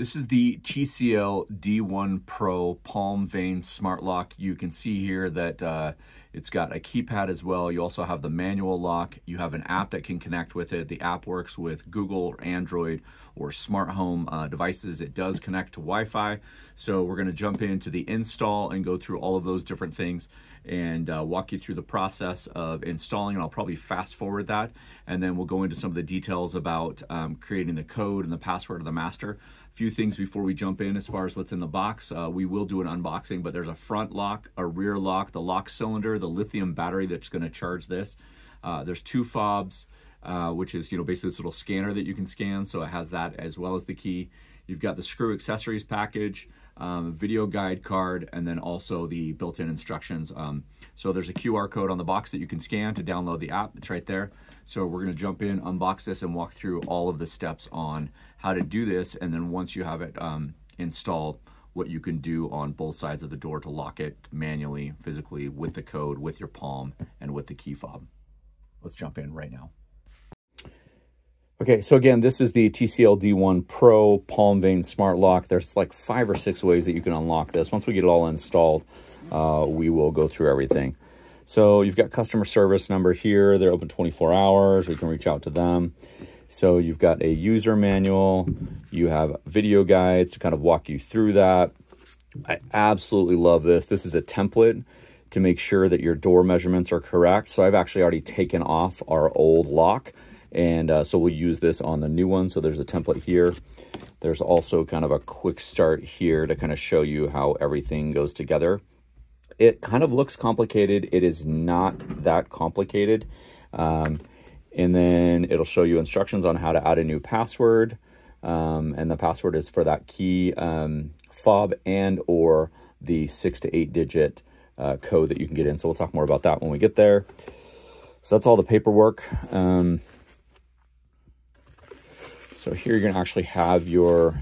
This is the TCL D1 Pro Palm Vein Smart Lock. You can see here that it's got a keypad as well. You also have the manual lock. You have an app that can connect with it. The app works with Google or Android or smart home devices. It does connect to Wi-Fi. So we're gonna jump into the install and go through all of those different things and walk you through the process of installing. And I'll probably fast forward that. And then we'll go into some of the details about creating the code and the password of the master. A few things before we jump in as far as what's in the box. We will do an unboxing, but there's a front lock, a rear lock, the lock cylinder, the lithium battery that's going to charge this. There's two fobs, which is, basically this little scanner that you can scan. So it has that as well as the key. You've got the screw accessories package, video guide card, and then also the built-in instructions. So there's a QR code on the box that you can scan to download the app. It's right there. So we're going to jump in, unbox this, and walk through all of the steps on how to do this. And then once you have it installed, what you can do on both sides of the door to lock it manually, physically, with the code, with your palm, and with the key fob. Let's jump in right now. Okay, so again, this is the TCL D1 Pro Palm Vein Smart Lock. There's like 5 or 6 ways that you can unlock this. Once we get it all installed, we will go through everything. So you've got customer service number here. They're open 24 hours. We can reach out to them. So you've got a user manual. You have video guides to kind of walk you through that. I absolutely love this. This is a template to make sure that your door measurements are correct. So I've actually already taken off our old lock. And so we'll use this on the new one. So there's a template here. There's also kind of a quick start here to kind of show you how everything goes together. It kind of looks complicated. It is not that complicated. And then it'll show you instructions on how to add a new password. And the password is for that key fob and or the 6 to 8 digit code that you can get in. So we'll talk more about that when we get there. So that's all the paperwork. So here you're going to actually have your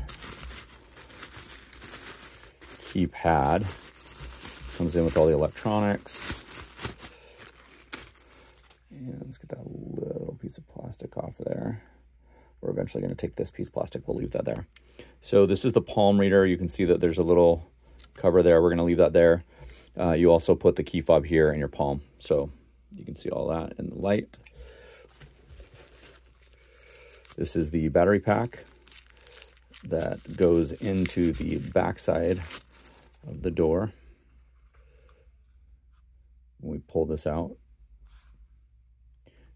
keypad. Comes in with all the electronics. And let's get that little piece of plastic off there. We're eventually going to take this piece of plastic. We'll leave that there. So this is the palm reader. You can see that there's a little cover there. We're going to leave that there. You also put the key fob here in your palm. So you can see all that in the light. This is the battery pack that goes into the backside of the door. When we pull this out,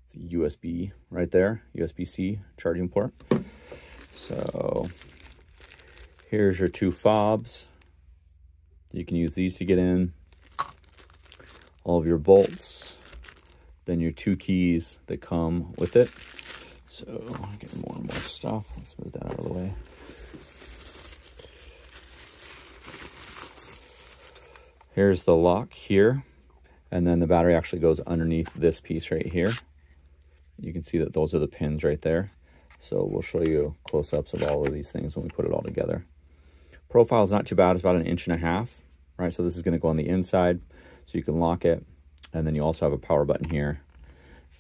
it's a USB right there, USB-C charging port. So here's your two fobs. You can use these to get in. All of your bolts, then your two keys that come with it. So, getting more and more stuff. Let's move that out of the way. Here's the lock here. And then the battery actually goes underneath this piece right here. You can see that those are the pins right there. So we'll show you close-ups of all of these things when we put it all together. Profile is not too bad. It's about 1.5 inches, right? So this is going to go on the inside so you can lock it. And then you also have a power button here.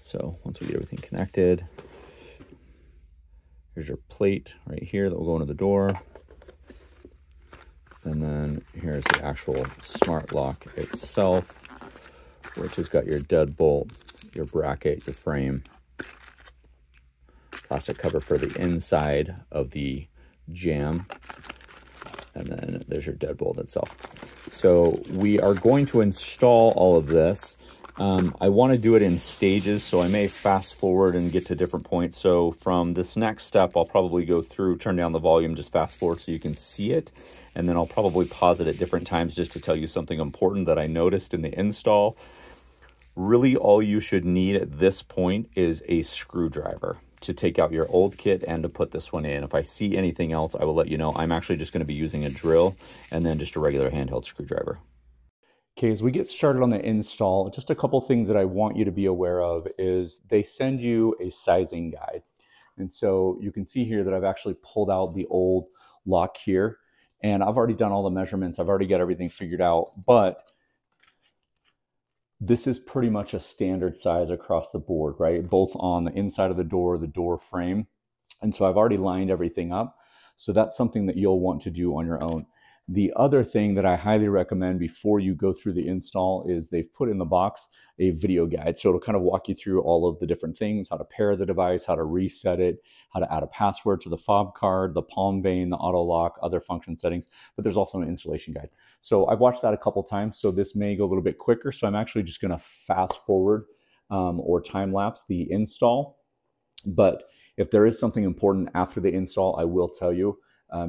So once we get everything connected, here's your plate right here that will go into the door. And then here's the actual smart lock itself, which has got your deadbolt, your bracket, your frame, plastic cover for the inside of the jamb. And then there's your deadbolt itself. So we are going to install all of this. I want to do it in stages, so I may fast forward and get to different points. So from this next step, I'll probably go through, turn down the volume, just fast forward so you can see it. And then I'll probably pause it at different times just to tell you something important that I noticed in the install. Really, all you should need at this point is a screwdriver to take out your old kit and to put this one in. If I see anything else, I will let you know. I'm actually just going to be using a drill and then just a regular handheld screwdriver. Okay, as we get started on the install, just a couple things that I want you to be aware of is they send you a sizing guide. And so you can see here that I've actually pulled out the old lock here and I've already done all the measurements. I've already got everything figured out, but this is pretty much a standard size across the board, right? Both on the inside of the door frame. And so I've already lined everything up. So that's something that you'll want to do on your own. The other thing that I highly recommend before you go through the install is they've put in the box a video guide. So it'll kind of walk you through all of the different things, how to pair the device, how to reset it, how to add a password to the fob card, the palm vein, the auto lock, other function settings, but there's also an installation guide. So I've watched that a couple times, so this may go a little bit quicker. So I'm actually just gonna fast forward or time lapse the install. But if there is something important after the install, I will tell you.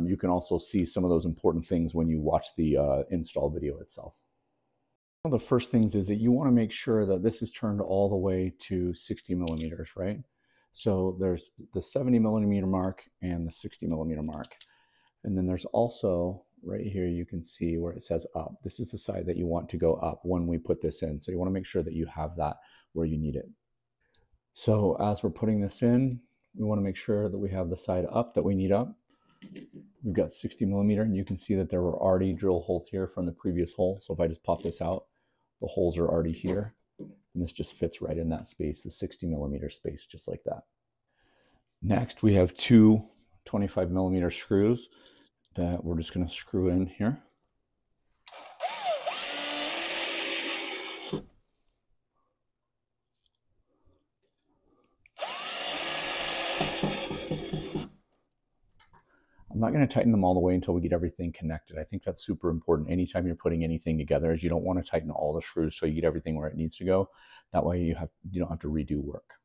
You can also see some of those important things when you watch the install video itself. One of the first things is that you want to make sure that this is turned all the way to 60 millimeters, right? So there's the 70 millimeter mark and the 60 millimeter mark. And then there's also right here, you can see where it says up. This is the side that you want to go up when we put this in. So you want to make sure that you have that where you need it. So as we're putting this in, we want to make sure that we have the side up that we need up. We've got 60 millimeter and you can see that there were already drill holes here from the previous hole. So if I just pop this out, the holes are already here and this just fits right in that space, the 60 millimeter space, just like that. Next, we have two 25 millimeter screws that we're just going to screw in here. I'm not going to tighten them all the way until we get everything connected. I think that's super important. Anytime you're putting anything together, is you don't want to tighten all the screws so you get everything where it needs to go. That way you don't have to redo work.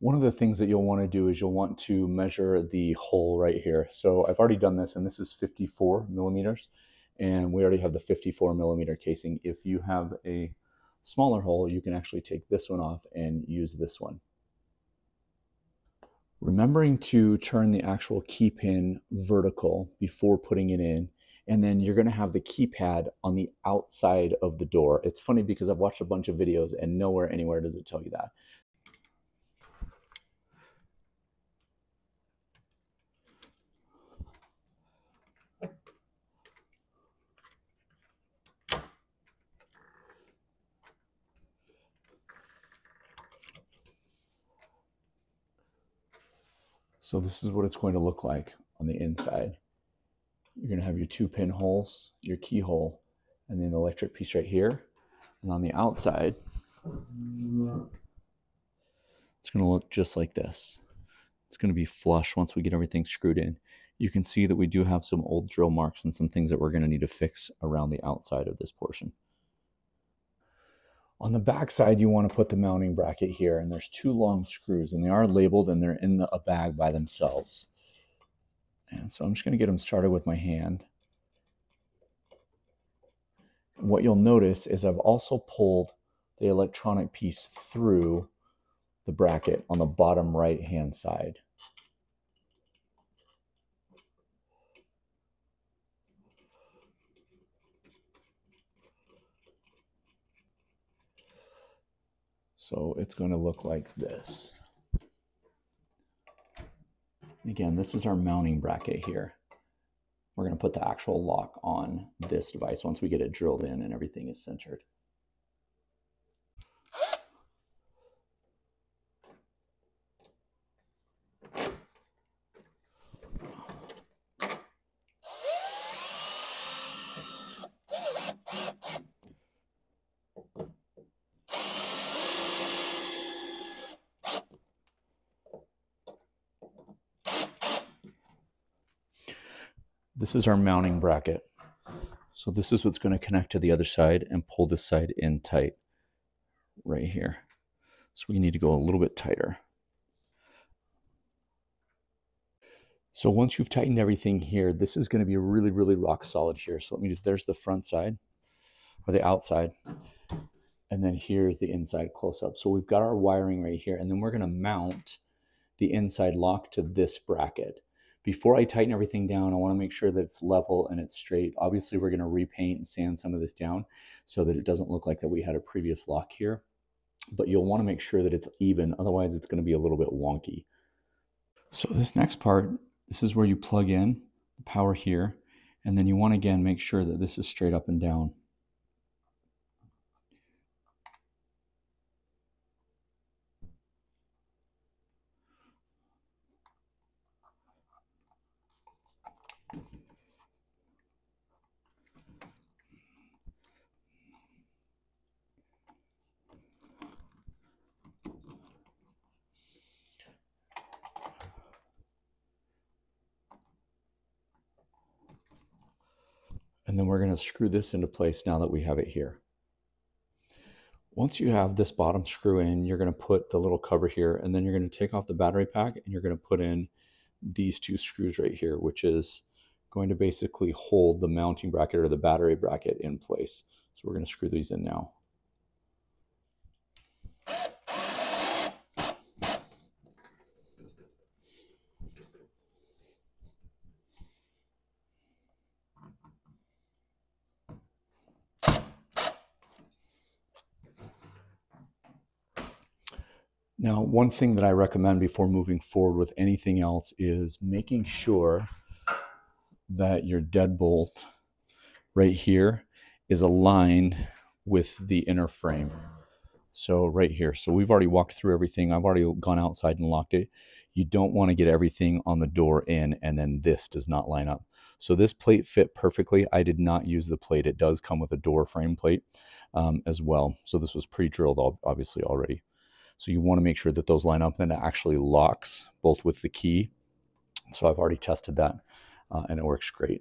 One of the things that you'll want to do is you'll want to measure the hole right here. So I've already done this, and this is 54 millimeters, and we already have the 54 millimeter casing. If you have a smaller hole, you can actually take this one off and use this one. Remembering to turn the actual key pin vertical before putting it in, and then you're going to have the keypad on the outside of the door. It's funny because I've watched a bunch of videos and nowhere anywhere does it tell you that. So this is what it's going to look like on the inside. You're going to have your two pinholes, your keyhole, and then the electric piece right here. And on the outside, it's going to look just like this. It's going to be flush once we get everything screwed in. You can see that we do have some old drill marks and some things that we're going to need to fix around the outside of this portion. On the back side, you want to put the mounting bracket here, and there's two long screws, and they are labeled and they're in a bag by themselves. And so I'm just going to get them started with my hand. What you'll notice is I've also pulled the electronic piece through the bracket on the bottom right hand side. So it's going to look like this. Again, this is our mounting bracket here. We're going to put the actual lock on this device once we get it drilled in and everything is centered. This is our mounting bracket. So this is what's going to connect to the other side and pull this side in tight right here. So we need to go a little bit tighter. So once you've tightened everything here, this is going to be really, really rock solid here. So let me just, there's the front side or the outside. And then here's the inside close up. So we've got our wiring right here, and then we're going to mount the inside lock to this bracket. Before I tighten everything down, I want to make sure that it's level and it's straight. Obviously, we're going to repaint and sand some of this down so that it doesn't look like that we had a previous lock here. But you'll want to make sure that it's even. Otherwise, it's going to be a little bit wonky. So this next part, this is where you plug in the power here. And then you want to, again, make sure that this is straight up and down. And then we're going to screw this into place now that we have it here. Once you have this bottom screw in, you're going to put the little cover here, and then you're going to take off the battery pack and you're going to put in these two screws right here, which is going to basically hold the mounting bracket or the battery bracket in place. So we're going to screw these in now. Now, one thing that I recommend before moving forward with anything else is making sure that your deadbolt right here is aligned with the inner frame. So right here. So we've already walked through everything. I've already gone outside and locked it. You don't want to get everything on the door in and then this does not line up. So this plate fit perfectly. I did not use the plate. It does come with a door frame plate as well. So this was pre-drilled obviously already. So you want to make sure that those line up, and it actually locks both with the key. So I've already tested that and it works great.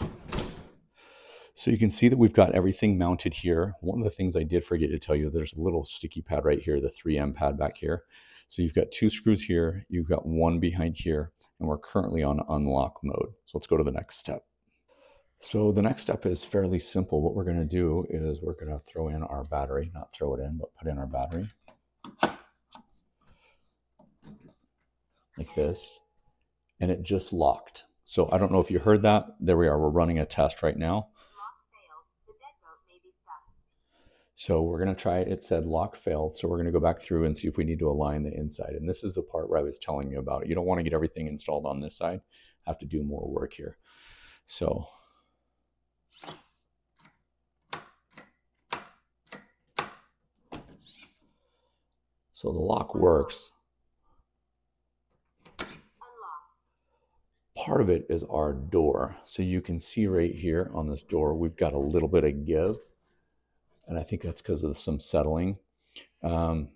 So you can see that we've got everything mounted here. One of the things I did forget to tell you, there's a little sticky pad right here, the 3M pad back here. So you've got two screws here, you've got one behind here, and we're currently on unlock mode. So let's go to the next step. So the next step is fairly simple. What we're going to do is we're going to throw in our battery, not throw it in, but put in our battery like this, and it just locked. So I don't know if you heard that. There we are. We're running a test right now. So we're going to try it. It said lock failed. So we're going to go back through and see if we need to align the inside. And this is the part where I was telling you about it. You don't want to get everything installed on this side. I have to do more work here. So the lock works. Part of it is our door. So you can see right here on this door, we've got a little bit of give. And I think that's because of some settling. So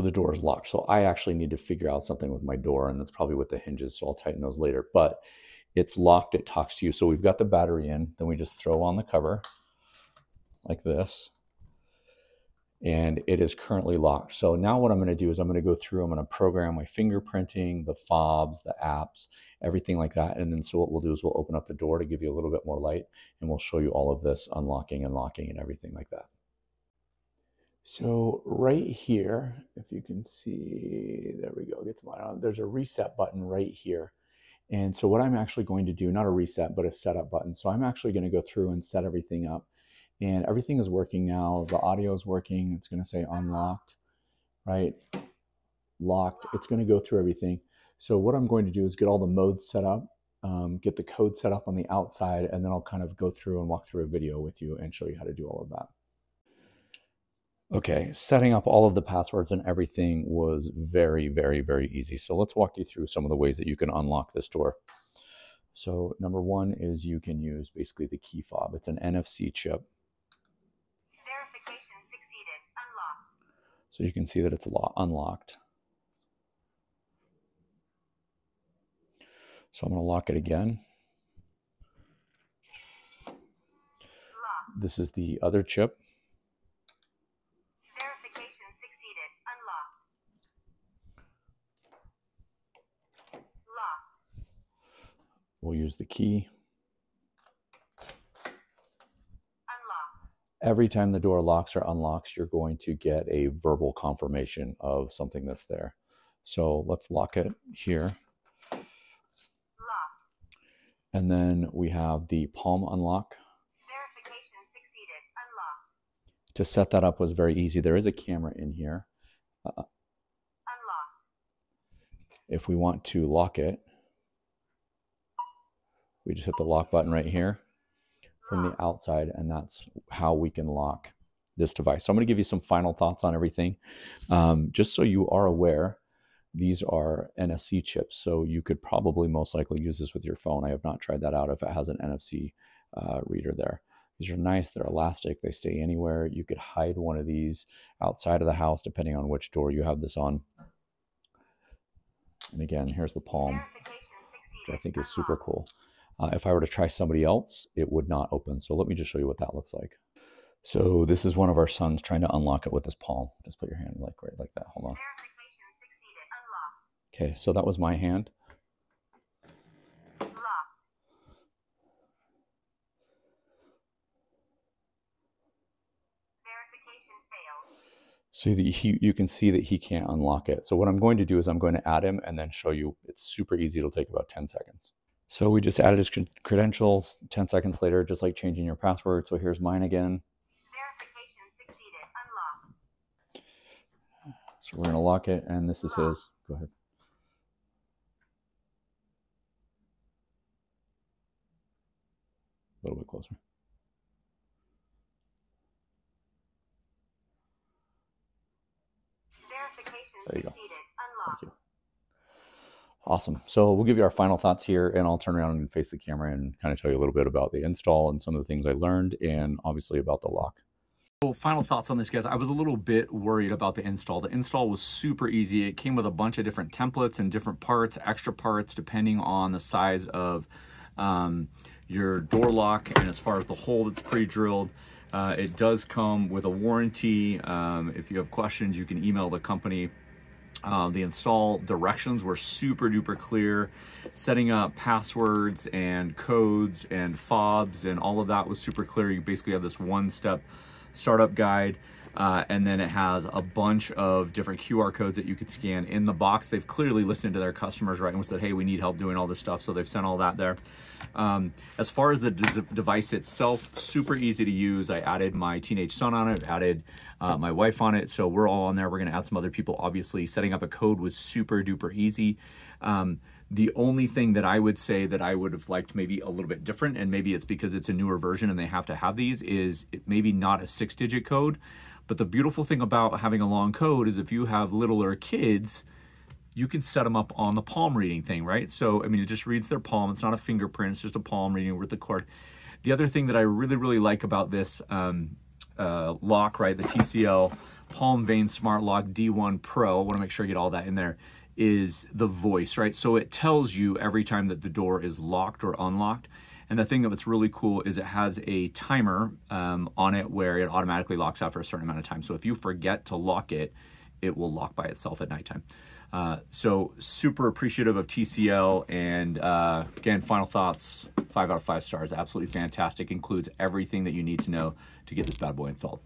the door is locked. So I actually need to figure out something with my door, and that's probably with the hinges. So I'll tighten those later, but it's locked. It talks to you. So we've got the battery in, then we just throw on the cover like this, and it is currently locked. So now what I'm going to do is I'm going to go through, I'm going to program my fingerprinting, the fobs, the apps, everything like that. And then so what we'll do is we'll open up the door to give you a little bit more light, and we'll show you all of this unlocking and locking and everything like that. So right here, if you can see, there we go, get some light on. There's a reset button right here. And so what I'm actually going to do, not a reset, but a setup button. So I'm actually going to go through and set everything up. And everything is working now. The audio is working. It's going to say unlocked, right? Locked. It's going to go through everything. So what I'm going to do is get all the modes set up, get the code set up on the outside, and then I'll kind of go through and walk through a video with you and show you how to do all of that. Okay, setting up all of the passwords and everything was very, very, very easy. So let's walk you through some of the ways that you can unlock this door. So number one is you can use basically the key fob. It's an NFC chip. Verification succeeded. Unlocked. So you can see that it's unlocked. So I'm going to lock it again. Locked. This is the other chip. We'll use the key. Unlock. Every time the door locks or unlocks, you're going to get a verbal confirmation of something that's there. So let's lock it here. Lock. And then we have the palm unlock. Verification succeeded. Unlock. To set that up was very easy. There is a camera in here. Unlock. If we want to lock it, we just hit the lock button right here from the outside, and that's how we can lock this device. So I'm going to give you some final thoughts on everything. Just so you are aware, these are NFC chips, so you could probably most likely use this with your phone. I have not tried that out if it has an NFC reader there. These are nice. They're elastic. They stay anywhere. You could hide one of these outside of the house, depending on which door you have this on. And again, here's the palm. which I think is super cool. If I were to try somebody else, it would not open. So let me just show you what that looks like. So this is one of our sons trying to unlock it with his palm. Just put your hand like right like that. Hold on. Okay, so that was my hand. So that you can see that he can't unlock it. So what I'm going to do is I'm going to add him and then show you. It's super easy. It'll take about 10 seconds. So we just added his credentials. 10 seconds later, just like changing your password. So here's mine again. Verification succeeded. Unlocked. So we're going to lock it, and this is his. Go ahead. A little bit closer. There you go. Thank you. Awesome. So we'll give you our final thoughts here, and I'll turn around and face the camera and kind of tell you a little bit about the install and some of the things I learned, and obviously about the lock. Well, final thoughts on this, guys. I was a little bit worried about the install. The install was super easy. It came with a bunch of different templates and different parts, extra parts, depending on the size of your door lock, and as far as the hole that's pre-drilled. It does come with a warranty. If you have questions, you can email the company. The install directions were super duper clear. Setting up passwords and codes and fobs and all of that was super clear. You basically have this one-step startup guide, and then it has a bunch of different QR codes that you could scan in the box. They've clearly listened to their customers, right, and said, hey, we need help doing all this stuff, so they've sent all that there. As far as the device itself, super easy to use. I added my teenage son on it, added my wife on it, so we're all on there. We're gonna add some other people, obviously. Setting up a code was super duper easy. The only thing that I would say that I would have liked maybe a little bit different, and maybe it's because it's a newer version and they have to have these, is it maybe not a 6-digit code. But the beautiful thing about having a long code is if you have littler kids, you can set them up on the palm reading thing, right? So, I mean, it just reads their palm. It's not a fingerprint. It's just a palm reading with the cord. The other thing that I really, really like about this lock, right, the TCL Palm Vein Smart Lock D1 Pro, I want to make sure I get all that in there, is the voice, right? So it tells you every time that the door is locked or unlocked. And the thing that's really cool is it has a timer on it where it automatically locks after a certain amount of time. So if you forget to lock it, it will lock by itself at nighttime. So super appreciative of TCL. And again, final thoughts, 5 out of 5 stars. Absolutely fantastic. Includes everything that you need to know to get this bad boy installed.